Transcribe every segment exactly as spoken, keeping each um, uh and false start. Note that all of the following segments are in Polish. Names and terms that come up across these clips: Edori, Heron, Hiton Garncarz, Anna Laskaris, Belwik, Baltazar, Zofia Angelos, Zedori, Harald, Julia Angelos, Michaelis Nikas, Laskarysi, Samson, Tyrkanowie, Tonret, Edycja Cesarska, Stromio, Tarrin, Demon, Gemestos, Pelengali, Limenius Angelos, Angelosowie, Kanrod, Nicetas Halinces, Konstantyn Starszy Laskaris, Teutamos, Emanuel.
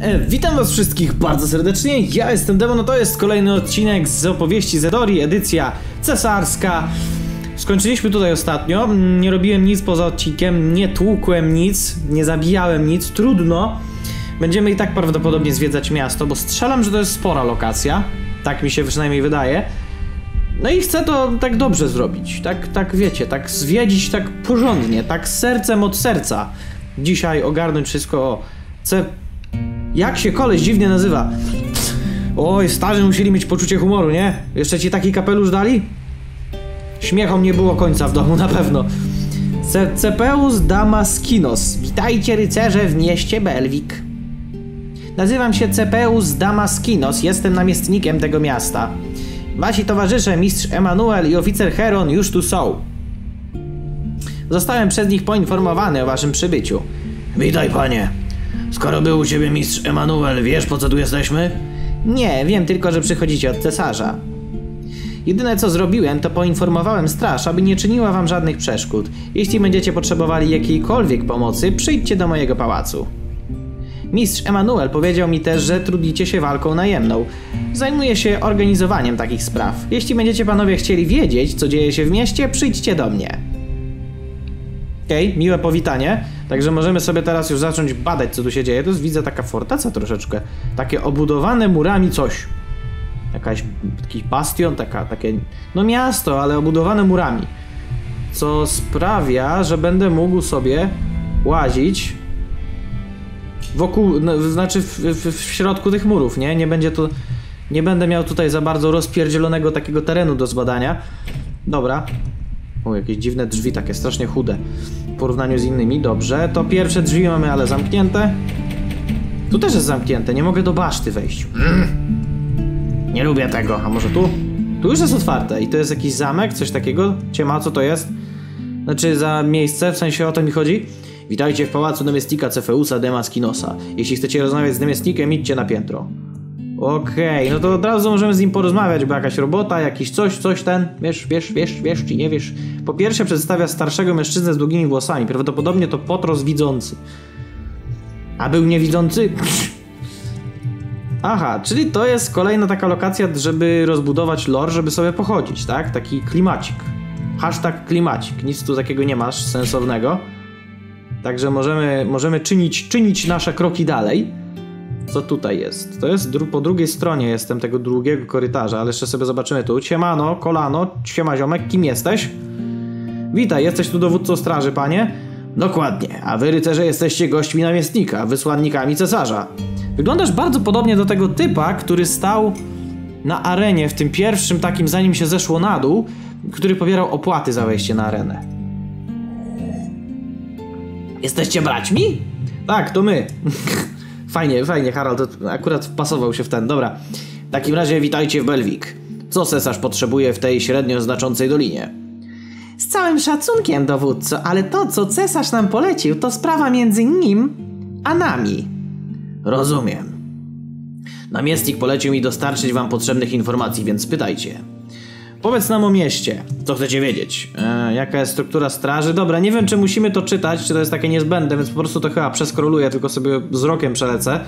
E, witam was wszystkich bardzo serdecznie, ja jestem Demon, to jest kolejny odcinek z opowieści Zedori, edycja cesarska. Skończyliśmy tutaj ostatnio, nie robiłem nic poza odcinkiem, nie tłukłem nic, nie zabijałem nic, trudno. Będziemy i tak prawdopodobnie zwiedzać miasto, bo strzelam, że to jest spora lokacja, tak mi się przynajmniej wydaje. No i chcę to tak dobrze zrobić, tak, tak wiecie, tak zwiedzić tak porządnie, tak sercem od serca. Dzisiaj ogarnąć wszystko o ce... Jak się koleś dziwnie nazywa? Oj, starzy musieli mieć poczucie humoru, nie? Jeszcze ci taki kapelusz dali? Śmiechom nie było końca w domu, na pewno. Ce Cefeus Damaskinos. Witajcie rycerze w mieście Belwik. Nazywam się Cefeus Damaskinos, jestem namiestnikiem tego miasta. Wasi towarzysze, mistrz Emanuel i oficer Heron już tu są. Zostałem przez nich poinformowany o waszym przybyciu. Witaj, panie. Skoro był u ciebie mistrz Emanuel, wiesz po co tu jesteśmy? Nie, wiem tylko, że przychodzicie od cesarza. Jedyne co zrobiłem, to poinformowałem straż, aby nie czyniła wam żadnych przeszkód. Jeśli będziecie potrzebowali jakiejkolwiek pomocy, przyjdźcie do mojego pałacu. Mistrz Emanuel powiedział mi też, że trudnicie się walką najemną. Zajmuję się organizowaniem takich spraw. Jeśli będziecie panowie chcieli wiedzieć, co dzieje się w mieście, przyjdźcie do mnie. Okej, okay, miłe powitanie. Także możemy sobie teraz już zacząć badać, co tu się dzieje. To jest, widzę, taka fortaca troszeczkę. Takie obudowane murami coś. Jakaś, jakiś bastion, taka, takie... No miasto, ale obudowane murami. Co sprawia, że będę mógł sobie łazić wokół, no, znaczy w, w, w środku tych murów, nie? Nie będzie to... Nie będę miał tutaj za bardzo rozpierdzielonego takiego terenu do zbadania. Dobra. O, jakieś dziwne drzwi, takie strasznie chude w porównaniu z innymi. Dobrze, to pierwsze drzwi mamy, ale zamknięte. Tu też jest zamknięte, nie mogę do baszty wejść. Mm. Nie lubię tego, a może tu? Tu już jest otwarte i to jest jakiś zamek, coś takiego. Ciema, co to jest? Znaczy za miejsce, w sensie o to mi chodzi. Witajcie w pałacu namiestnika Cefeusa Damaskinosa. Jeśli chcecie rozmawiać z namiestnikiem, idźcie na piętro. Okej, okay, no to od razu możemy z nim porozmawiać, bo jakaś robota, jakiś coś, coś ten, wiesz, wiesz, wiesz, wiesz czy nie wiesz. Po pierwsze przedstawia starszego mężczyznę z długimi włosami, prawdopodobnie to potros widzący. A był niewidzący? Aha, czyli to jest kolejna taka lokacja, żeby rozbudować lore, żeby sobie pochodzić, tak? Taki klimacik. Hashtag klimacik, nic tu takiego nie masz sensownego. Także możemy, możemy czynić, czynić nasze kroki dalej. Co tutaj jest? To jest po drugiej stronie jestem tego drugiego korytarza, ale jeszcze sobie zobaczymy tu. Siemano, kolano, siema ziomek, kim jesteś? Witaj, jesteś tu dowódcą straży, panie? Dokładnie, a wy rycerze jesteście gośćmi namiestnika, wysłannikami cesarza. Wyglądasz bardzo podobnie do tego typa, który stał na arenie w tym pierwszym takim, zanim się zeszło na dół, który pobierał opłaty za wejście na arenę. Jesteście braćmi? Tak, to my. Fajnie, fajnie, Harald, akurat wpasował się w ten, dobra. W takim razie witajcie w Belwik. Co cesarz potrzebuje w tej średnio znaczącej dolinie? Z całym szacunkiem, dowódco, ale to, co cesarz nam polecił, to sprawa między nim a nami. Rozumiem. Namiestnik polecił mi dostarczyć wam potrzebnych informacji, więc pytajcie. Powiedz nam o mieście. Co chcecie wiedzieć? E, jaka jest struktura straży? Dobra, nie wiem czy musimy to czytać, czy to jest takie niezbędne, więc po prostu to chyba przeskroluję, tylko sobie wzrokiem przelecę.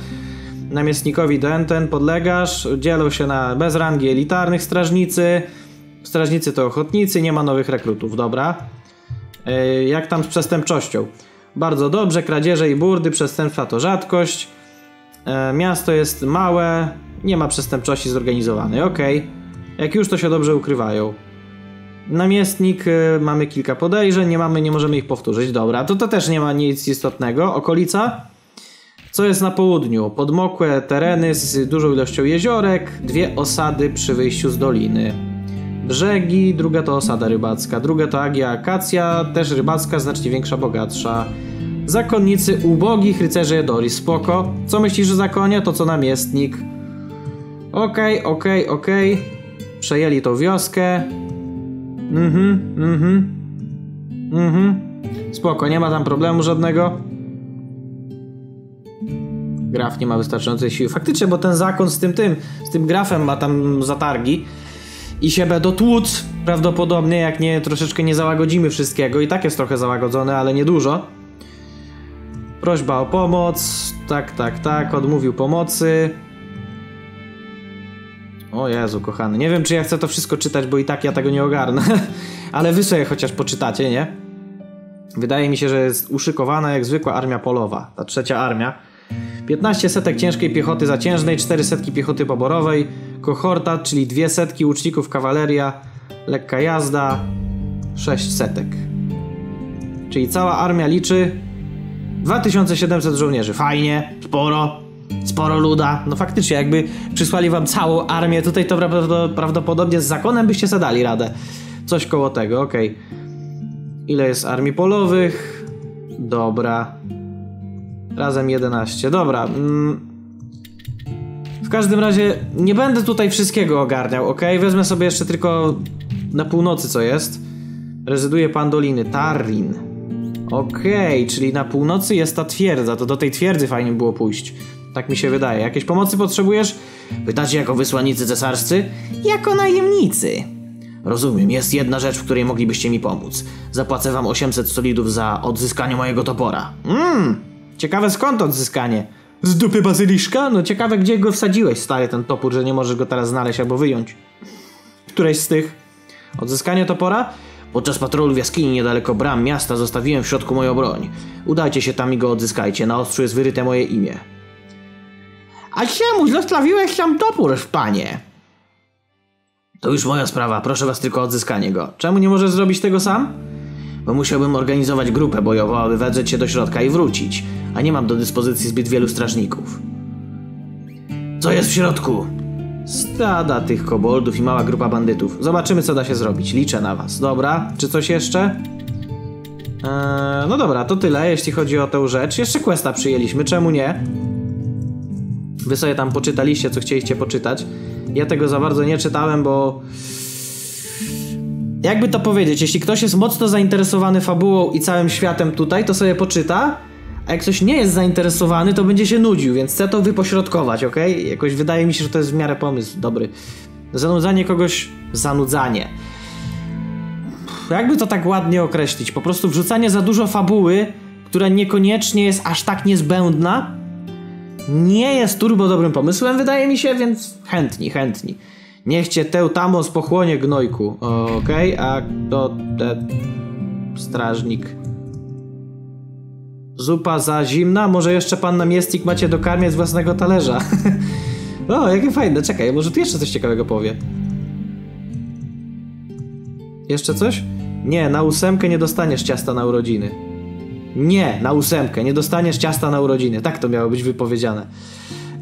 Namiestnikowi ten, ten podlegasz, dzielą się na bez rangi elitarnych strażnicy. Strażnicy to ochotnicy, nie ma nowych rekrutów, dobra. E, jak tam z przestępczością? Bardzo dobrze, kradzieże i burdy, przestępstwa to rzadkość. E, miasto jest małe, nie ma przestępczości zorganizowanej, okej. Okay. Jak już to się dobrze ukrywają. Namiestnik, y, mamy kilka podejrzeń, nie mamy, nie możemy ich powtórzyć. Dobra, to to też nie ma nic istotnego. Okolica? Co jest na południu? Podmokłe tereny z dużą ilością jeziorek, dwie osady przy wyjściu z doliny. Brzegi, druga to osada rybacka, druga to agia akacja, też rybacka, znacznie większa, bogatsza. Zakonnicy ubogich, rycerzy Edori, spoko. Co myślisz o zakonie? To co namiestnik. Okej, okay, okej, okay, okej. Okay. Przejęli tą wioskę. Mhm, mhm. Mhm. Spoko, nie ma tam problemu żadnego. Graf nie ma wystarczającej siły. Faktycznie, bo ten zakon z tym tym, z tym grafem ma tam zatargi. I się będą tłuc prawdopodobnie, jak nie troszeczkę nie załagodzimy wszystkiego. I tak jest trochę załagodzone, ale niedużo. Prośba o pomoc. Tak, tak, tak. Odmówił pomocy. O Jezu, kochany. Nie wiem, czy ja chcę to wszystko czytać, bo i tak ja tego nie ogarnę. Ale wy sobie chociaż poczytacie, nie? Wydaje mi się, że jest uszykowana jak zwykła armia polowa. Ta trzecia armia. piętnaście setek ciężkiej piechoty zaciężnej, cztery setki piechoty poborowej, kohorta, czyli dwie setki łuczników, kawaleria, lekka jazda, sześć setek. Czyli cała armia liczy dwa tysiące siedemset żołnierzy. Fajnie, sporo, sporo luda. No faktycznie, jakby przysłali wam całą armię tutaj, to prawdopodobnie z zakonem byście zadali radę. Coś koło tego, okej. Okay. Ile jest armii polowych? Dobra. Razem jedenaście. Dobra. W każdym razie nie będę tutaj wszystkiego ogarniał, ok? Wezmę sobie jeszcze tylko na północy co jest. Rezyduje Pandoliny. Tarrin. Okej, okay, czyli na północy jest ta twierdza. To do tej twierdzy fajnie było pójść. Tak mi się wydaje. Jakiejś pomocy potrzebujesz? Pytacie jako wysłannicy cesarscy? Jako najemnicy. Rozumiem, jest jedna rzecz, w której moglibyście mi pomóc. Zapłacę wam osiemset solidów za odzyskanie mojego topora. Mmm, ciekawe skąd odzyskanie? Z dupy bazyliszka? No ciekawe, gdzie go wsadziłeś, stary, ten topór, że nie możesz go teraz znaleźć albo wyjąć. Któreś z tych? Odzyskanie topora? Podczas patrolu w jaskini niedaleko bram miasta zostawiłem w środku moją broń. Udajcie się tam i go odzyskajcie, na ostrzu jest wyryte moje imię. A czemu zostawiłeś tam topór, panie? To już moja sprawa, proszę was tylko o odzyskanie go. Czemu nie możesz zrobić tego sam? Bo musiałbym organizować grupę bojową, aby wedrzeć się do środka i wrócić, a nie mam do dyspozycji zbyt wielu strażników. Co jest w środku? Stada tych koboldów i mała grupa bandytów. Zobaczymy, co da się zrobić. Liczę na was. Dobra, czy coś jeszcze? Eee, no dobra, to tyle, jeśli chodzi o tę rzecz. Jeszcze questa przyjęliśmy, czemu nie? Wy sobie tam poczytaliście, co chcieliście poczytać. Ja tego za bardzo nie czytałem, bo... Jakby to powiedzieć, jeśli ktoś jest mocno zainteresowany fabułą i całym światem tutaj, to sobie poczyta, a jak ktoś nie jest zainteresowany, to będzie się nudził, więc chcę to wypośrodkować, ok? Jakoś wydaje mi się, że to jest w miarę pomysł dobry. Zanudzanie kogoś... Zanudzanie. Jakby to tak ładnie określić? Po prostu wrzucanie za dużo fabuły, która niekoniecznie jest aż tak niezbędna, nie jest turbo dobrym pomysłem, wydaje mi się, więc chętni, chętni. Niech cię Teutamos pochłonie, gnojku. Okej, okay, a to ten strażnik. Zupa za zimna? Może jeszcze panna Miestik macie dokarmiać z własnego talerza. O, jakie fajne, czekaj, może tu jeszcze coś ciekawego powie. Jeszcze coś? Nie, na ósemkę nie dostaniesz ciasta na urodziny. Nie, na ósemkę, nie dostaniesz ciasta na urodziny. Tak to miało być wypowiedziane.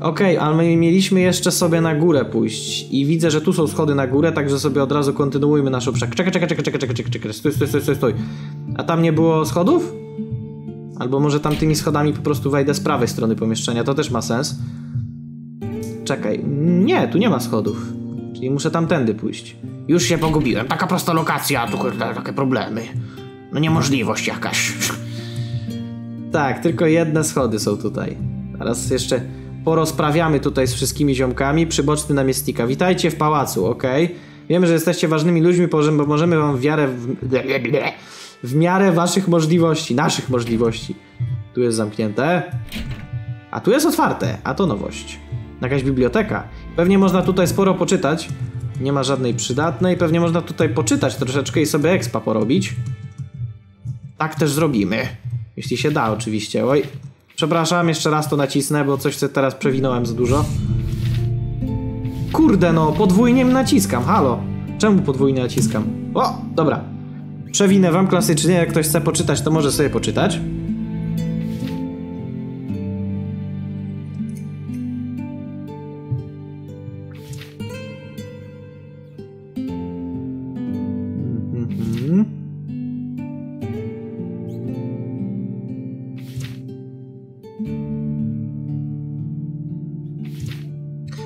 Okej, ale my mieliśmy jeszcze sobie na górę pójść. I widzę, że tu są schody na górę, także sobie od razu kontynuujmy naszą przek... Czekaj, czekaj, czekaj, czekaj, czekaj, czekaj, stój, stój, stój, stój, stój. A tam nie było schodów? Albo może tamtymi schodami po prostu wejdę z prawej strony pomieszczenia, to też ma sens. Czekaj, nie, tu nie ma schodów. Czyli muszę tamtędy pójść. Już się pogubiłem, taka prosta lokacja, a tu takie problemy. No niemożliwość jakaś. Tak, tylko jedne schody są tutaj. Teraz jeszcze porozprawiamy tutaj z wszystkimi ziomkami. Przyboczny namiestnika. Witajcie w pałacu, okej? Okay? Wiemy, że jesteście ważnymi ludźmi, bo możemy wam w miarę... W... w miarę waszych możliwości. Naszych możliwości. Tu jest zamknięte. A tu jest otwarte. A to nowość. Jakaś biblioteka. Pewnie można tutaj sporo poczytać. Nie ma żadnej przydatnej. Pewnie można tutaj poczytać troszeczkę i sobie expa porobić. Tak też zrobimy. Jeśli się da, oczywiście. Oj, przepraszam, jeszcze raz to nacisnę, bo coś co teraz przewinąłem za dużo. Kurde no, podwójnie naciskam, halo. Czemu podwójnie naciskam? O, dobra. Przewinę wam klasycznie, jak ktoś chce poczytać, to może sobie poczytać.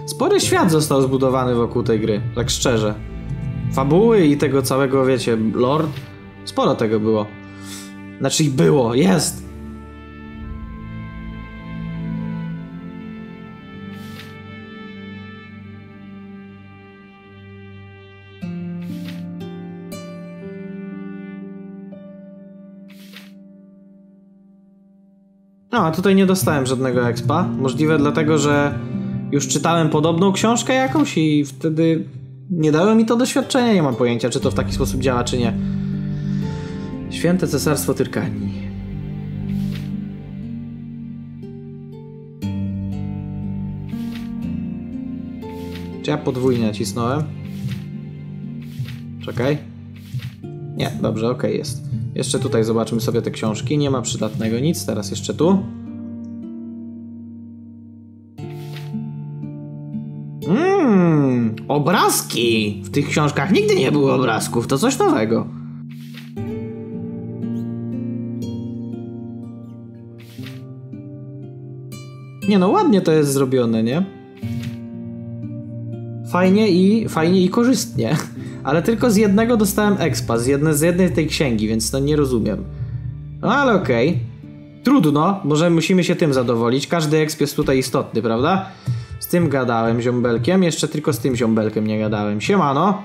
Spory świat został zbudowany wokół tej gry, tak szczerze. Fabuły i tego całego, wiecie, lore. Sporo tego było. Znaczy było, jest! No, a tutaj nie dostałem żadnego expa. Możliwe dlatego, że już czytałem podobną książkę jakąś i wtedy nie dało mi to doświadczenia. Nie mam pojęcia, czy to w taki sposób działa, czy nie. Święte Cesarstwo Tyrkanii. Czy ja podwójnie nacisnąłem? Czekaj. Nie, dobrze, okej, okay, jest. Jeszcze tutaj zobaczymy sobie te książki. Nie ma przydatnego nic. Teraz jeszcze tu. Mmm, obrazki! W tych książkach nigdy nie było obrazków. To coś nowego. Nie no, ładnie to jest zrobione, nie? Fajnie i, fajnie i korzystnie. Ale tylko z jednego dostałem expa, z, jedne, z jednej tej księgi, więc to nie rozumiem. No ale okej. Okay. Trudno, może musimy się tym zadowolić. Każdy exp jest tutaj istotny, prawda? Z tym gadałem ziombelkiem, jeszcze tylko z tym ziombelkiem nie gadałem. Siemano.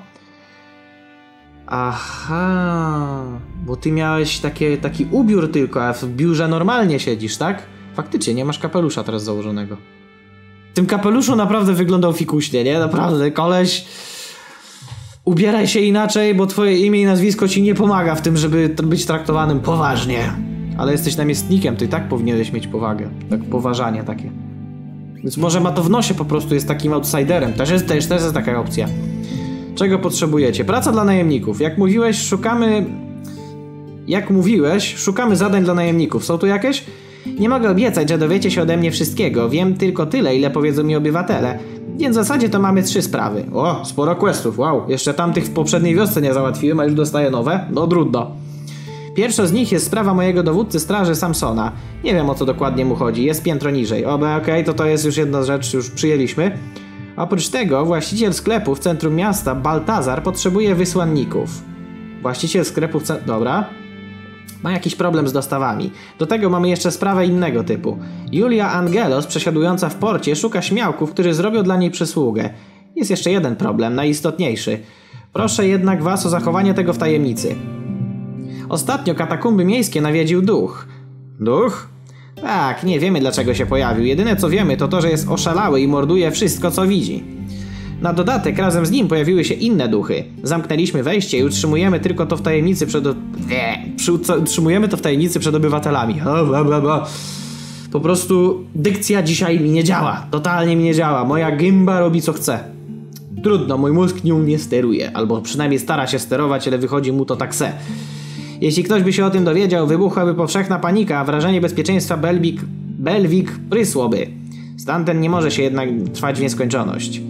Aha, bo ty miałeś takie, taki ubiór tylko, a w biurze normalnie siedzisz, tak? Faktycznie, nie masz kapelusza teraz założonego. W tym kapeluszu naprawdę wyglądał fikuśnie, nie? Naprawdę, koleś... Ubieraj się inaczej, bo twoje imię i nazwisko ci nie pomaga w tym, żeby być traktowanym poważnie. Ale jesteś namiestnikiem, to i tak powinieneś mieć powagę. Tak, poważanie takie. Więc może ma to w nosie, po prostu jest takim outsiderem. Też jest, też, też jest taka opcja. Czego potrzebujecie? Praca dla najemników. Jak mówiłeś, szukamy... Jak mówiłeś, szukamy zadań dla najemników. Są tu jakieś? Nie mogę obiecać, że dowiecie się ode mnie wszystkiego. Wiem tylko tyle, ile powiedzą mi obywatele. Więc w zasadzie to mamy trzy sprawy. O, sporo questów, wow. Jeszcze tamtych w poprzedniej wiosce nie załatwiłem, a już dostaję nowe? No trudno. Pierwsza z nich jest sprawa mojego dowódcy straży Samsona. Nie wiem, o co dokładnie mu chodzi, jest piętro niżej. Obe, okej, okay, to to jest już jedna rzecz, już przyjęliśmy. Oprócz tego właściciel sklepu w centrum miasta, Baltazar, potrzebuje wysłanników. Właściciel sklepu w centrum... Dobra. Ma jakiś problem z dostawami. Do tego mamy jeszcze sprawę innego typu. Julia Angelos, przesiadująca w porcie, szuka śmiałków, którzy zrobią dla niej przysługę. Jest jeszcze jeden problem, najistotniejszy. Proszę jednak was o zachowanie tego w tajemnicy. Ostatnio katakumby miejskie nawiedził duch. Duch? Tak, nie wiemy dlaczego się pojawił. Jedyne co wiemy to to, że jest oszalały i morduje wszystko co widzi. Na dodatek razem z nim pojawiły się inne duchy. Zamknęliśmy wejście i utrzymujemy tylko to w tajemnicy przed... Nie, przy... utrzymujemy to w tajemnicy przed obywatelami. O, bla, bla, bla. Po prostu dykcja dzisiaj mi nie działa. Totalnie mi nie działa. Moja gimba robi co chce. Trudno, mój mózg nią nie steruje. Albo przynajmniej stara się sterować, ale wychodzi mu to tak se. Jeśli ktoś by się o tym dowiedział, wybuchłaby powszechna panika, a wrażenie bezpieczeństwa Belwik... Belwik prysłoby. Stan ten nie może się jednak trwać w nieskończoność.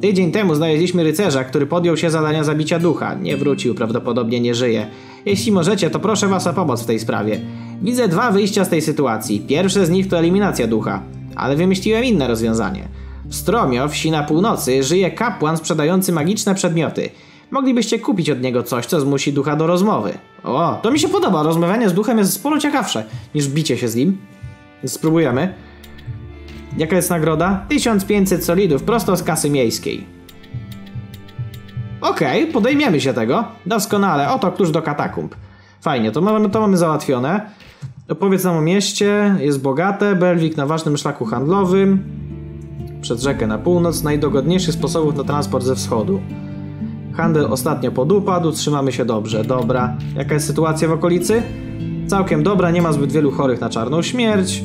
Tydzień temu znaleźliśmy rycerza, który podjął się zadania zabicia ducha. Nie wrócił, prawdopodobnie nie żyje. Jeśli możecie, to proszę was o pomoc w tej sprawie. Widzę dwa wyjścia z tej sytuacji. Pierwsze z nich to eliminacja ducha. Ale wymyśliłem inne rozwiązanie. W Stromio, wsi na północy, żyje kapłan sprzedający magiczne przedmioty. Moglibyście kupić od niego coś, co zmusi ducha do rozmowy. O, to mi się podoba. Rozmawianie z duchem jest sporo ciekawsze niż bicie się z nim. Więc spróbujemy. Jaka jest nagroda? tysiąc pięćset solidów, prosto z kasy miejskiej. Okej, okay, podejmiemy się tego. Doskonale, oto klucz do katakumb. Fajnie, to mamy, to mamy załatwione. Opowiedz nam o mieście, jest bogate, Belwik na ważnym szlaku handlowym. Przed rzekę na północ, najdogodniejszych sposobów na transport ze wschodu. Handel ostatnio podupadł, trzymamy się dobrze, dobra. Jaka jest sytuacja w okolicy? Całkiem dobra, nie ma zbyt wielu chorych na czarną śmierć.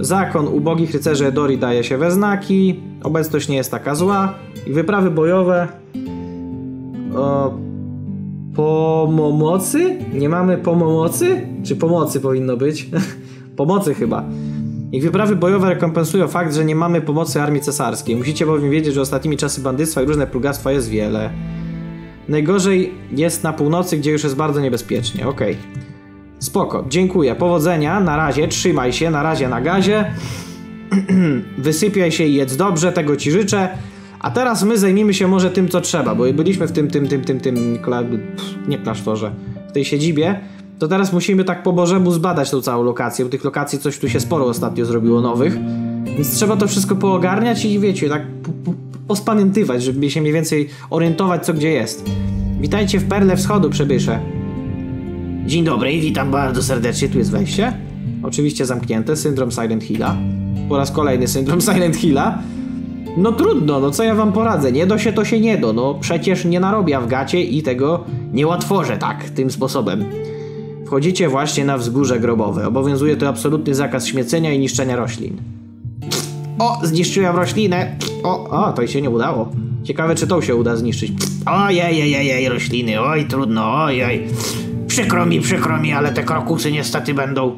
Zakon ubogich rycerzy Edori daje się we znaki. Obecność nie jest taka zła. I wyprawy bojowe... O... Pomocy? Nie mamy pomocy? Czy pomocy powinno być? Pomocy chyba. I wyprawy bojowe rekompensują fakt, że nie mamy pomocy armii cesarskiej. Musicie bowiem wiedzieć, że ostatnimi czasy bandyctwa i różne plugastwa jest wiele. Najgorzej jest na północy, gdzie już jest bardzo niebezpiecznie. Okej. Okay. Spoko, dziękuję, powodzenia, na razie, trzymaj się, na razie na gazie. Wysypiaj się i jedz dobrze, tego ci życzę. A teraz my zajmijmy się może tym, co trzeba, bo byliśmy w tym, tym, tym, tym, tym, kla... Pff, nie klasztorze, w tej siedzibie. To teraz musimy tak po bożemu zbadać tą całą lokację, bo tych lokacji coś tu się sporo ostatnio zrobiło nowych. Więc trzeba to wszystko poogarniać i wiecie, tak pospamiętywać, żeby się mniej więcej orientować, co gdzie jest. Witajcie w Perle Wschodu, przybysze. Dzień dobry, witam bardzo serdecznie, tu jest wejście. oczywiście zamknięte, syndrom Silent Hilla, po raz kolejny syndrom Silent Hilla. No trudno, no co ja wam poradzę, nie do się to się nie do, no przecież nie narobia w gacie i tego nie łatworze tak, tym sposobem. Wchodzicie właśnie na wzgórze grobowe, obowiązuje tu absolutny zakaz śmiecenia i niszczenia roślin. O, zniszczyłem roślinę, o, o, to się nie udało. Ciekawe, czy to się uda zniszczyć. Ojej, rośliny, oj, trudno, ojej. Przykro mi, przykro mi, ale te krokusy niestety będą...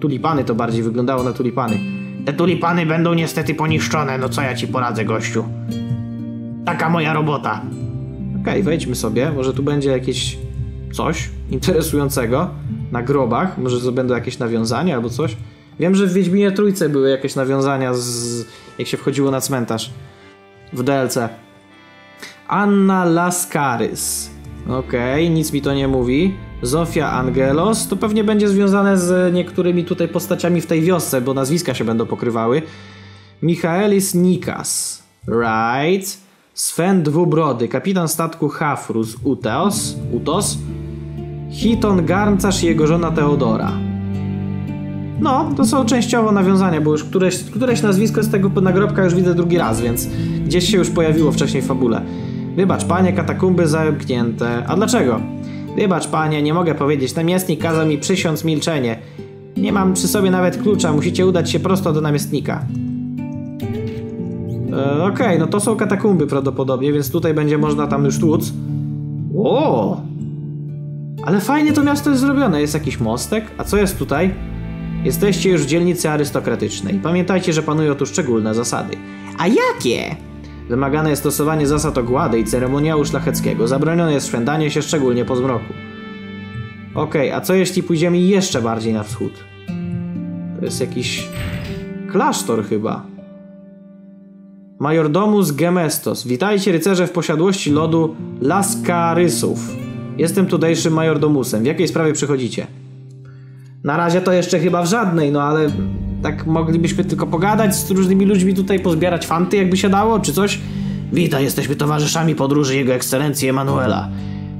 Tulipany to bardziej wyglądało na tulipany. Te tulipany będą niestety poniszczone, no co ja ci poradzę, gościu. Taka moja robota. Okej, okay, wejdźmy sobie, może tu będzie jakieś coś interesującego na grobach. Może to będą jakieś nawiązania albo coś. Wiem, że w Wiedźminie Trójce były jakieś nawiązania z... jak się wchodziło na cmentarz. W D L C. Anna Laskaris. Okej, okay, nic mi to nie mówi. Zofia Angelos. To pewnie będzie związane z niektórymi tutaj postaciami w tej wiosce, bo nazwiska się będą pokrywały. Michaelis Nikas. Right. Sven Dwubrody. Kapitan statku Hafrus Uteos. Utos. Hiton Garncarz i jego żona Teodora. No, to są częściowo nawiązania, bo już któreś, któreś nazwisko z tego nagrobka już widzę drugi raz, więc gdzieś się już pojawiło wcześniej w fabule. Wybacz panie, katakumby zamknięte. A dlaczego? Wybacz panie, nie mogę powiedzieć. Namiestnik kazał mi przysiąc milczenie. Nie mam przy sobie nawet klucza, musicie udać się prosto do namiestnika. E, Okej, okay, no to są katakumby prawdopodobnie, więc tutaj będzie można tam już tłuc. O! Ale fajnie to miasto jest zrobione. Jest jakiś mostek? A co jest tutaj? Jesteście już w dzielnicy arystokratycznej. Pamiętajcie, że panują tu szczególne zasady. A jakie? Wymagane jest stosowanie zasad ogłady i ceremoniału szlacheckiego. Zabronione jest szwendanie się, szczególnie po zmroku. Okej, okay, a co jeśli pójdziemy jeszcze bardziej na wschód? To jest jakiś... klasztor chyba. Majordomus Gemestos. Witajcie rycerze w posiadłości lodu Laskarysów. Jestem tutejszym majordomusem. W jakiej sprawie przychodzicie? Na razie to jeszcze chyba w żadnej, no ale tak moglibyśmy tylko pogadać z różnymi ludźmi tutaj, pozbierać fanty jakby się dało, czy coś? Witaj, jesteśmy towarzyszami podróży Jego Ekscelencji Emanuela.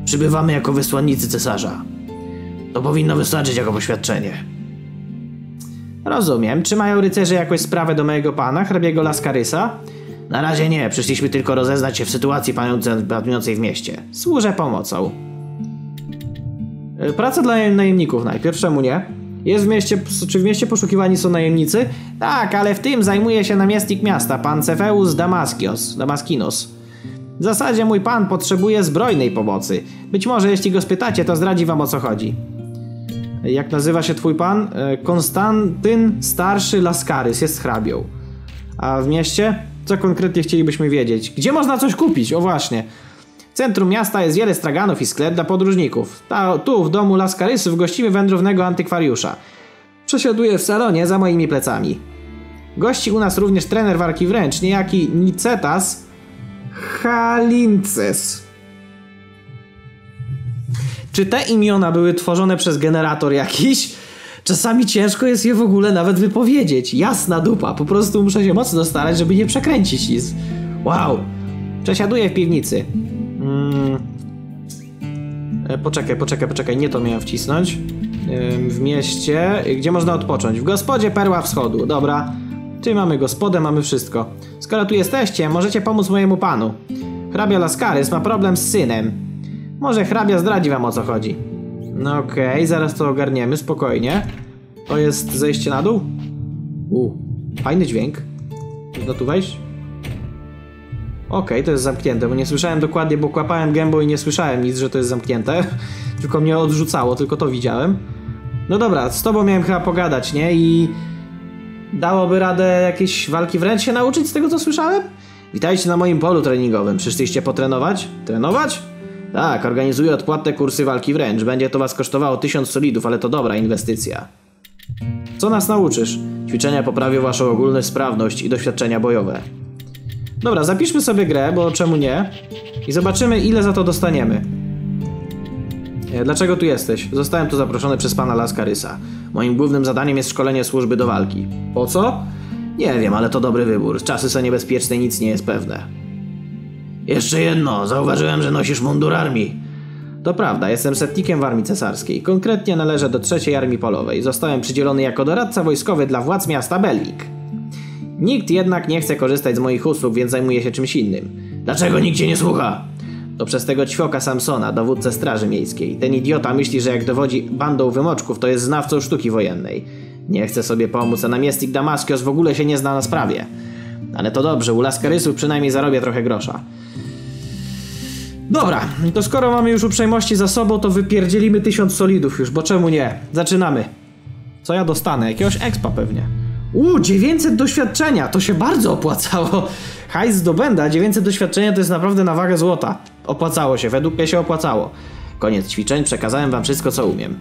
Przybywamy jako wysłannicy cesarza. To powinno wystarczyć jako poświadczenie. Rozumiem. Czy mają rycerze jakąś sprawę do mojego pana, hrabiego Laskarysa? Na razie nie, przyszliśmy tylko rozeznać się w sytuacji panującej w mieście. Służę pomocą. Praca dla najemników najpierw, czemu nie? Jest w mieście, czy w mieście poszukiwani są najemnicy? Tak, ale w tym zajmuje się namiestnik miasta, pan Cefeus Damaskios, Damaskinos. W zasadzie mój pan potrzebuje zbrojnej pomocy. Być może jeśli go spytacie, to zdradzi wam o co chodzi. Jak nazywa się twój pan? Konstantyn Starszy Laskaris, jest hrabią. A w mieście? Co konkretnie chcielibyśmy wiedzieć? Gdzie można coś kupić? O właśnie. W centrum miasta jest wiele straganów i sklep dla podróżników. Ta, tu, w domu Laskarysów, gościmy wędrownego antykwariusza. Przesiaduje w salonie za moimi plecami. Gości u nas również trener walki wręcz, niejaki Nicetas Halinces. Czy te imiona były tworzone przez generator jakiś? Czasami ciężko jest je w ogóle nawet wypowiedzieć. Jasna dupa, po prostu muszę się mocno starać, żeby nie przekręcić nic. Wow. Przesiaduje w piwnicy. Hmm. Poczekaj, poczekaj, poczekaj, nie to miałem wcisnąć. W mieście, gdzie można odpocząć? W gospodzie Perła Wschodu, dobra. Czyli mamy gospodę, mamy wszystko. Skoro tu jesteście, możecie pomóc mojemu panu. Hrabia Laskarys ma problem z synem. Może hrabia zdradzi wam o co chodzi. No okej, okay, zaraz to ogarniemy, spokojnie. To jest zejście na dół? U, fajny dźwięk. Można tu wejść? Okej, okay, to jest zamknięte, bo nie słyszałem dokładnie, bo kłapałem gębą i nie słyszałem nic, że to jest zamknięte. Tylko mnie odrzucało, tylko to widziałem. No dobra, z tobą miałem chyba pogadać, nie? I... dałoby radę jakieś walki wręcz się nauczyć z tego, co słyszałem? Witajcie na moim polu treningowym. Przyszliście potrenować? Trenować? Tak, organizuję odpłatne kursy walki wręcz. Będzie to was kosztowało tysiąc solidów, ale to dobra inwestycja. Co nas nauczysz? Ćwiczenia poprawią waszą ogólną sprawność i doświadczenia bojowe. Dobra, zapiszmy sobie grę, bo czemu nie? I zobaczymy, ile za to dostaniemy. Dlaczego tu jesteś? Zostałem tu zaproszony przez pana Laskarysa. Moim głównym zadaniem jest szkolenie służby do walki. Po co? Nie wiem, ale to dobry wybór. Czasy są niebezpieczne i nic nie jest pewne. Jeszcze jedno. Zauważyłem, że nosisz mundur armii. To prawda, jestem setnikiem w armii cesarskiej. Konkretnie należę do trzeciej armii polowej. Zostałem przydzielony jako doradca wojskowy dla władz miasta Belwik. Nikt jednak nie chce korzystać z moich usług, więc zajmuję się czymś innym. Dlaczego nikt cię nie słucha? To przez tego ćwoka Samsona, dowódcę straży miejskiej. Ten idiota myśli, że jak dowodzi bandą wymoczków, to jest znawcą sztuki wojennej. Nie chce sobie pomóc, a namiestnik Damaskios w ogóle się nie zna na sprawie. Ale to dobrze, u Laskarysów przynajmniej zarobię trochę grosza. Dobra, to skoro mamy już uprzejmości za sobą, to wypierdzielimy tysiąc solidów już, bo czemu nie? Zaczynamy. Co ja dostanę? Jakiegoś expa pewnie. Uuu, dziewięćset doświadczenia! To się bardzo opłacało! Hajs zdobęda, dziewięćset doświadczenia to jest naprawdę na wagę złota. Opłacało się, według mnie się opłacało. Koniec ćwiczeń, przekazałem wam wszystko, co umiem.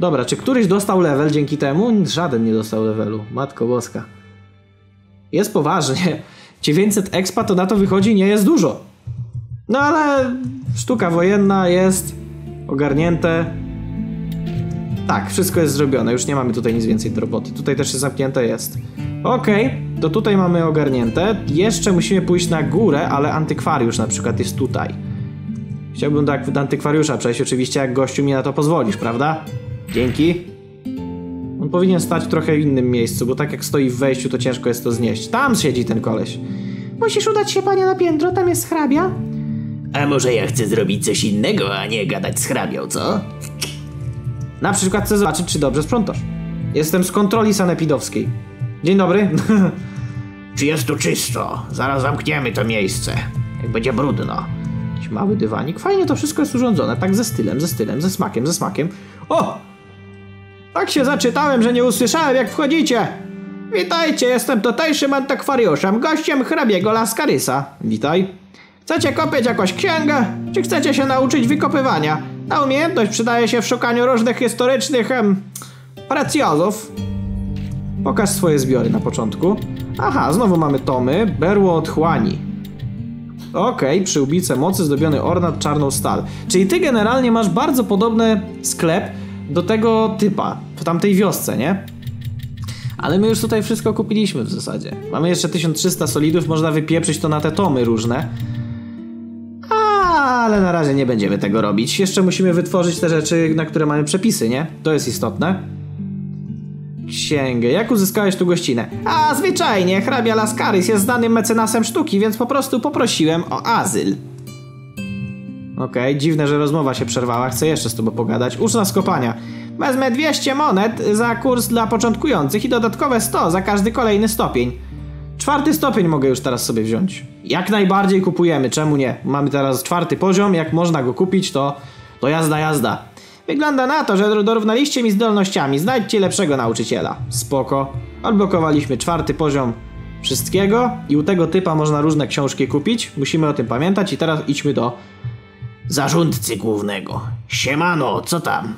Dobra, czy któryś dostał level dzięki temu? Żaden nie dostał levelu, matko boska. Jest poważnie. dziewięćset expa to na to wychodzi nie jest dużo. No ale sztuka wojenna jest ogarnięte. Tak, wszystko jest zrobione. Już nie mamy tutaj nic więcej do roboty. Tutaj też jest zamknięte jest. Okej, okay, to tutaj mamy ogarnięte. Jeszcze musimy pójść na górę, ale antykwariusz na przykład jest tutaj. Chciałbym tak do antykwariusza przejść, oczywiście jak gościu mi na to pozwolisz, prawda? Dzięki. On powinien stać w trochę innym miejscu, bo tak jak stoi w wejściu, to ciężko jest to znieść. Tam siedzi ten koleś. Musisz udać się, panie, na piętro, tam jest hrabia. A może ja chcę zrobić coś innego, a nie gadać z hrabią, co? Na przykład chcę zobaczyć, czy dobrze sprzątasz. Jestem z kontroli sanepidowskiej. Dzień dobry. Czy jest tu czysto? Zaraz zamkniemy to miejsce. Jak będzie brudno. Jakiś mały dywanik. Fajnie to wszystko jest urządzone. Tak ze stylem, ze stylem, ze smakiem, ze smakiem. O! Tak się zaczytałem, że nie usłyszałem, jak wchodzicie. Witajcie, jestem tutejszym antykwariuszem, gościem hrabiego Laskarysa. Witaj. Chcecie kopieć jakąś księgę? Czy chcecie się nauczyć wykopywania? Ta umiejętność przydaje się w szukaniu różnych historycznych em, precjozów. Pokaż swoje zbiory na początku. Aha, znowu mamy tomy. Berło otchłani. Okej, okay, przyłbice mocy, zdobiony ornat, czarną stal. Czyli ty generalnie masz bardzo podobny sklep do tego typa w tamtej wiosce, nie? Ale my już tutaj wszystko kupiliśmy w zasadzie. Mamy jeszcze tysiąc trzysta solidów, można wypieprzyć to na te tomy różne. Ale na razie nie będziemy tego robić. Jeszcze musimy wytworzyć te rzeczy, na które mamy przepisy, nie? To jest istotne. Księgę. Jak uzyskałeś tu gościnę? A, zwyczajnie. Hrabia Laskaris jest znanym mecenasem sztuki, więc po prostu poprosiłem o azyl. Okej, okay, dziwne, że rozmowa się przerwała. Chcę jeszcze z tobą pogadać. Ucz nas kopania. Wezmę dwieście monet za kurs dla początkujących i dodatkowe sto za każdy kolejny stopień. Czwarty stopień mogę już teraz sobie wziąć. Jak najbardziej kupujemy, czemu nie? Mamy teraz czwarty poziom, jak można go kupić, to, to jazda, jazda. Wygląda na to, że dorównaliście mi zdolnościami, znajdźcie lepszego nauczyciela. Spoko. Odblokowaliśmy czwarty poziom wszystkiego i u tego typa można różne książki kupić. Musimy o tym pamiętać i teraz idźmy do zarządcy głównego. Siemano, co tam?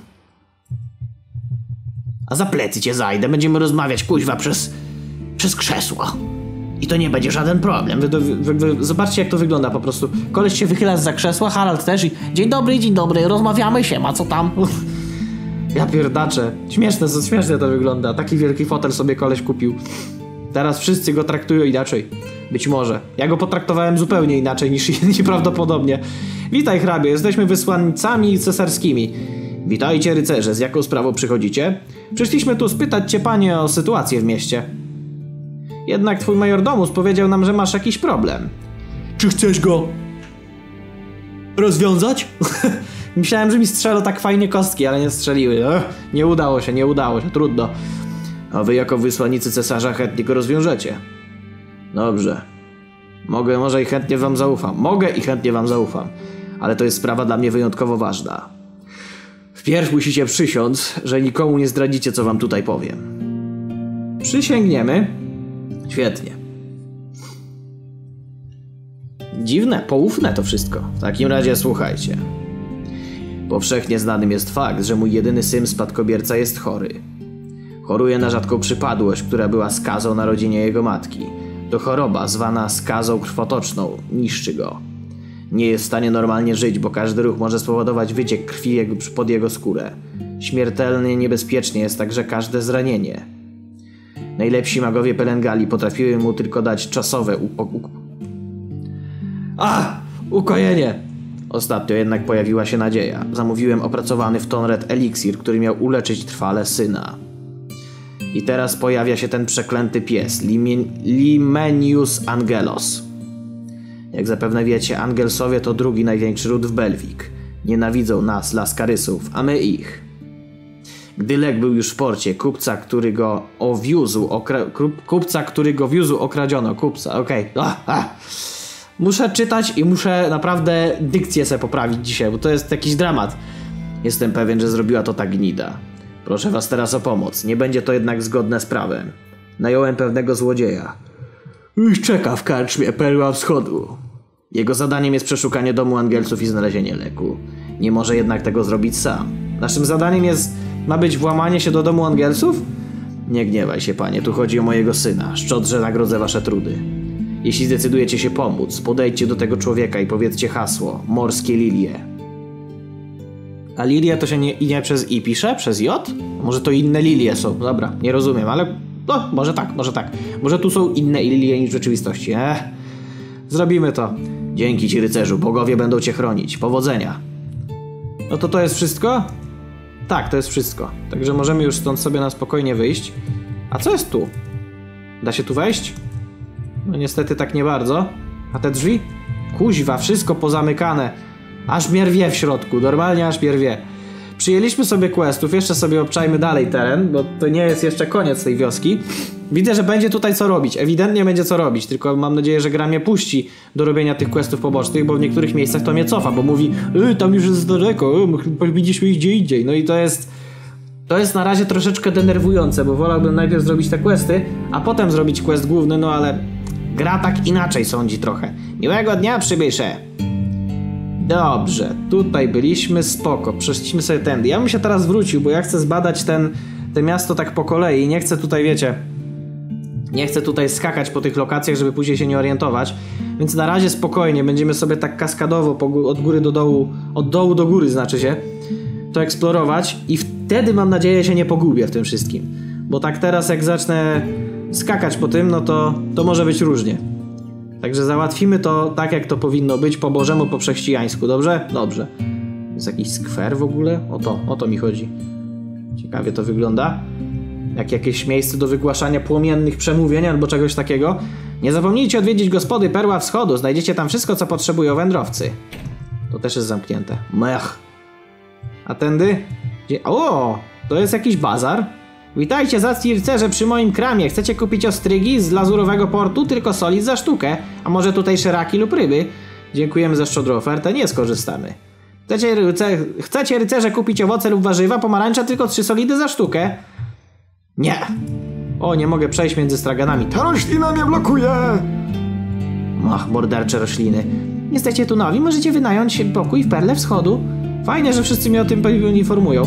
A za plecy cię zajdę, będziemy rozmawiać kuźwa przez... przez krzesło. I to nie będzie żaden problem. Wy, wy, wy, zobaczcie, jak to wygląda po prostu. Koleś się wychyla zza krzesła, Harald też i dzień dobry, dzień dobry, rozmawiamy się, ma co tam? Ja pierdaczę. Śmieszne, co śmieszne to wygląda. Taki wielki fotel sobie koleś kupił. Teraz wszyscy go traktują inaczej. Być może. Ja go potraktowałem zupełnie inaczej niż inni prawdopodobnie. Witaj, hrabie, jesteśmy wysłańcami cesarskimi. Witajcie, rycerze, z jaką sprawą przychodzicie? Przyszliśmy tu spytać cię, panie, o sytuację w mieście. Jednak twój majordomus powiedział nam, że masz jakiś problem. Czy chcesz go rozwiązać? Myślałem, że mi strzelą tak fajnie kostki, ale nie strzeliły. Ech, nie udało się, nie udało się, trudno. A wy jako wysłannicy cesarza chętnie go rozwiążecie. Dobrze. Mogę, może i chętnie wam zaufam. Mogę i chętnie wam zaufam. Ale to jest sprawa dla mnie wyjątkowo ważna. Wpierw musicie przysiąc, że nikomu nie zdradzicie, co wam tutaj powiem. Przysięgniemy. Świetnie. Dziwne, poufne to wszystko. W takim razie słuchajcie. Powszechnie znanym jest fakt, że mój jedyny syn spadkobierca jest chory. Choruje na rzadką przypadłość, która była skazą na rodzinie jego matki. To choroba zwana skazą krwotoczną, niszczy go. Nie jest w stanie normalnie żyć, bo każdy ruch może spowodować wyciek krwi pod jego skórę. Śmiertelnie niebezpiecznie jest także każde zranienie. Najlepsi magowie Pelengali potrafiły mu tylko dać czasowe u... u... A! Ukojenie! Ostatnio jednak pojawiła się nadzieja. Zamówiłem opracowany w Tonret eliksir, który miał uleczyć trwale syna. I teraz pojawia się ten przeklęty pies, Limenius Angelos. Jak zapewne wiecie, Angelsowie to drugi największy ród w Belwik. Nienawidzą nas, Laskarysów, a my ich. Gdy Lek był już w porcie, kupca, który go owiózł, okra... kupca, który go wiózł, okradziono. Kupca, okej. Okay. Muszę czytać i muszę naprawdę dykcję sobie poprawić dzisiaj, bo to jest jakiś dramat. Jestem pewien, że zrobiła to ta gnida. Proszę was teraz o pomoc. Nie będzie to jednak zgodne z prawem. Nająłem pewnego złodzieja. Już czeka w karczmie Perła Wschodu. Jego zadaniem jest przeszukanie domu Angielców i znalezienie leku. Nie może jednak tego zrobić sam. Naszym zadaniem jest... Ma być włamanie się do domu Angielców? Nie gniewaj się, panie. Tu chodzi o mojego syna. Szczodrze nagrodzę wasze trudy. Jeśli zdecydujecie się pomóc, podejdźcie do tego człowieka i powiedzcie hasło. Morskie lilie. A lilia to się nie, nie przez i pisze? Przez j? Może to inne lilie są. Dobra, nie rozumiem, ale... No, może tak, może tak. Może tu są inne lilie niż w rzeczywistości. Ech. Zrobimy to. Dzięki ci, rycerzu. Bogowie będą cię chronić. Powodzenia. No to to jest wszystko? Tak, to jest wszystko. Także możemy już stąd sobie na spokojnie wyjść. A co jest tu? Da się tu wejść? No niestety tak nie bardzo. A te drzwi? Kuźwa, wszystko pozamykane. Aż mnie rwie w środku, normalnie aż mnie rwie. Przyjęliśmy sobie questów, jeszcze sobie obczajmy dalej teren, bo to nie jest jeszcze koniec tej wioski. Widzę, że będzie tutaj co robić, ewidentnie będzie co robić, tylko mam nadzieję, że gra mnie puści do robienia tych questów pobocznych, bo w niektórych miejscach to mnie cofa, bo mówi y, tam już jest daleko, widzieliśmy ich gdzie indziej. No i to jest, to jest na razie troszeczkę denerwujące, bo wolałbym najpierw zrobić te questy, a potem zrobić quest główny, no ale gra tak inaczej sądzi trochę. Miłego dnia, przybiesze! Dobrze, tutaj byliśmy, spoko, przeszliśmy sobie tędy. Ja bym się teraz wrócił, bo ja chcę zbadać ten, te miasto tak po kolei i nie chcę tutaj, wiecie, nie chcę tutaj skakać po tych lokacjach, żeby później się nie orientować, więc na razie spokojnie, będziemy sobie tak kaskadowo po, od góry do dołu, od dołu do góry znaczy się, to eksplorować i wtedy mam nadzieję się nie pogubię w tym wszystkim, bo tak teraz jak zacznę skakać po tym, no to, to może być różnie. Także załatwimy to tak, jak to powinno być, po bożemu, po chrześcijańsku, dobrze? Dobrze. Jest jakiś skwer w ogóle? O to, o to mi chodzi. Ciekawie to wygląda. Jak jakieś miejsce do wygłaszania płomiennych przemówień albo czegoś takiego. Nie zapomnijcie odwiedzić gospody Perła Wschodu, znajdziecie tam wszystko, co potrzebują wędrowcy. To też jest zamknięte. Mech. A tędy? Gdzie... O! To jest jakiś bazar. Witajcie zacni rycerze przy moim kramie. Chcecie kupić ostrygi z lazurowego portu, tylko soli za sztukę. A może tutaj szeraki lub ryby? Dziękujemy za szczodrą ofertę, nie skorzystamy. Chcecie, ryce... Chcecie rycerze kupić owoce lub warzywa, pomarańcza tylko trzy solidy za sztukę? Nie. O, nie mogę przejść między straganami. Ta roślina mnie blokuje! Ach, mordercze rośliny. Jesteście tu nowi, możecie wynająć pokój w Perle Wschodu. Fajnie, że wszyscy mnie o tym informują.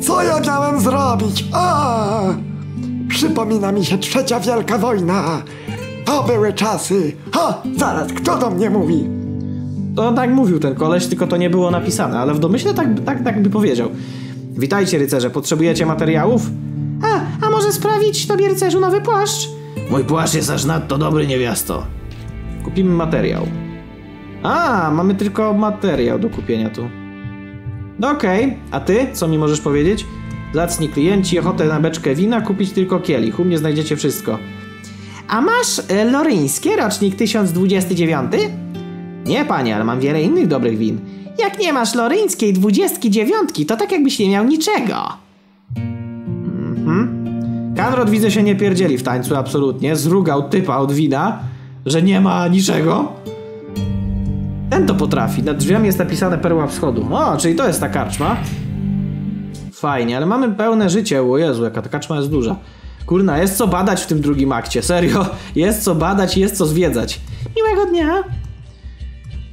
Co ja miałem zrobić? A! Przypomina mi się trzecia wielka wojna. To były czasy. Ha! Zaraz, kto do mnie mówi? To tak mówił ten koleś, tylko to nie było napisane, ale w domyśle tak, tak, tak by powiedział. Witajcie rycerze, potrzebujecie materiałów? A, a może sprawić tobie rycerzu nowy płaszcz? Mój płaszcz jest aż nadto dobry, niewiasto. Kupimy materiał. A, mamy tylko materiał do kupienia tu. No okej, okay. A ty? Co mi możesz powiedzieć? Zacni klienci, ochotę na beczkę wina, kupić tylko kielich. U mnie znajdziecie wszystko. A masz e, loryńskie, rocznik tysiąc dwudziesty dziewiąty? Nie, panie, ale mam wiele innych dobrych win. Jak nie masz loryńskiej dwudziestki dziewiątki, to tak jakbyś nie miał niczego. Mhm. Kanrod widzę się nie pierdzieli w tańcu, absolutnie. Zrugał typa od wina, że nie ma niczego. Ten to potrafi. Nad drzwiami jest napisane Perła Wschodu. O, czyli to jest ta karczma. Fajnie, ale mamy pełne życie. O Jezu, jaka ta karczma jest duża. Kurna, jest co badać w tym drugim akcie. Serio, jest co badać, jest co zwiedzać. Miłego dnia.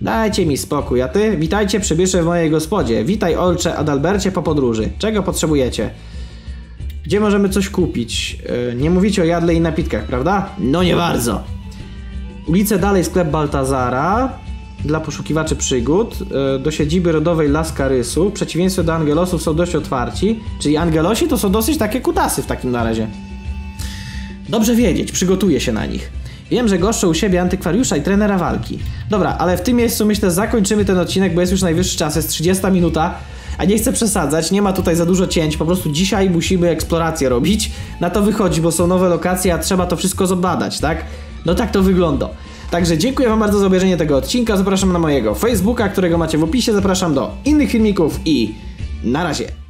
Dajcie mi spokój, a ty? Witajcie, przybieszę w mojej gospodzie. Witaj, ojcze Adalbercie, po podróży. Czego potrzebujecie? Gdzie możemy coś kupić? Yy, nie mówicie o jadle i napitkach, prawda? No nie bardzo. Ulice dalej, sklep Baltazara. Dla poszukiwaczy przygód, do siedziby rodowej Laskarysów, w przeciwieństwie do Angelosów są dość otwarci, czyli Angelosi to są dosyć takie kutasy w takim na razie. Dobrze wiedzieć, przygotuję się na nich. Wiem, że goszczę u siebie antykwariusza i trenera walki. Dobra, ale w tym miejscu myślę, że zakończymy ten odcinek, bo jest już najwyższy czas, jest trzydziesta minuta. A nie chcę przesadzać, nie ma tutaj za dużo cięć, po prostu dzisiaj musimy eksplorację robić. Na to wychodzi, bo są nowe lokacje, a trzeba to wszystko zbadać, tak? No tak to wygląda. Także dziękuję wam bardzo za obejrzenie tego odcinka, zapraszam na mojego Facebooka, którego macie w opisie, zapraszam do innych filmików i na razie.